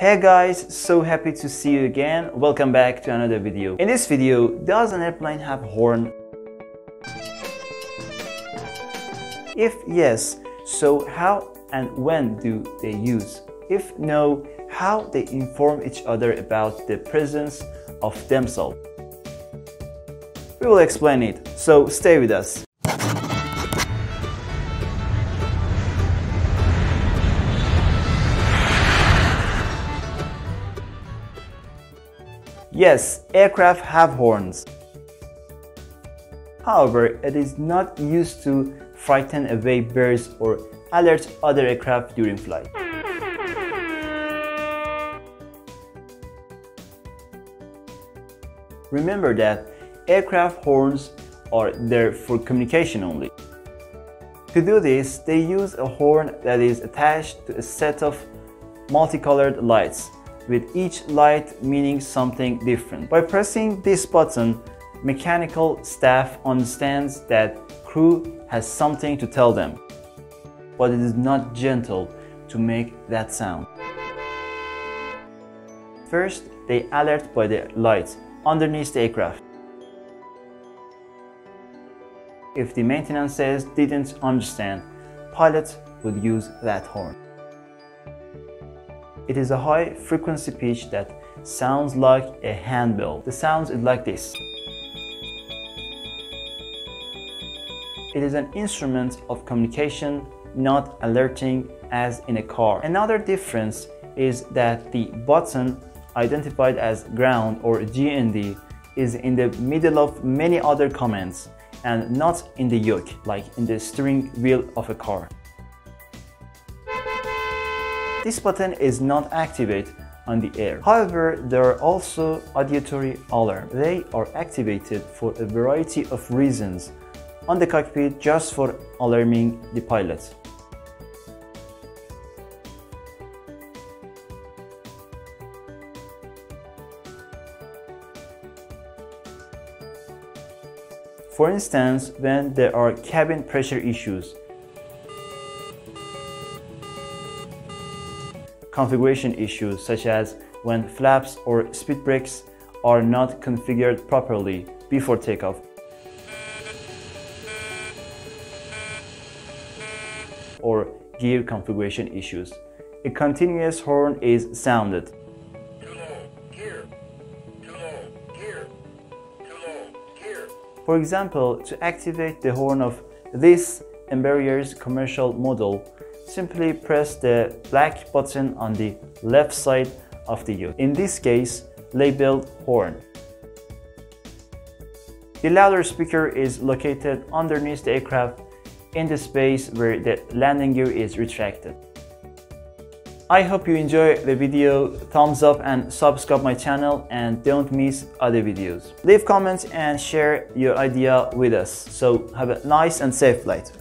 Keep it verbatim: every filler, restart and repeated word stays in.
Hey guys, so happy to see you again. Welcome back to another video. In this video, does an airplane have horn? If yes, so how and when do they use? If no, how they inform each other about the presence of themselves? We will explain it, so stay with us. Yes, aircraft have horns. However, it is not used to frighten away birds or alert other aircraft during flight. Remember that aircraft horns are there for communication only. To do this, they use a horn that is attached to a set of multicolored lights, with each light meaning something different. By pressing this button, mechanical staff understands that crew has something to tell them, but it is not gentle to make that sound. First, they alert by the lights underneath the aircraft. If the maintenance didn't understand, pilots would use that horn. It is a high-frequency pitch that sounds like a handbell. The sound is like this. It is an instrument of communication, not alerting as in a car. Another difference is that the button, identified as ground or G N D, is in the middle of many other commands and not in the yoke, like in the steering wheel of a car. This button is not activated on the air. However, there are also auditory alarms. They are activated for a variety of reasons on the cockpit just for alarming the pilot. For instance, when there are cabin pressure issues, configuration issues such as when flaps or speed brakes are not configured properly before takeoff, or gear configuration issues. A continuous horn is sounded. Too low, gear. Too low, gear. Too low, gear. For example, to activate the horn of this Embraer's commercial model, simply press the black button on the left side of the yoke, in this case labeled horn. The louder speaker is located underneath the aircraft in the space where the landing gear is retracted. I hope you enjoy the video. Thumbs up and subscribe my channel and don't miss other videos. Leave comments and share your idea with us. So have a nice and safe flight.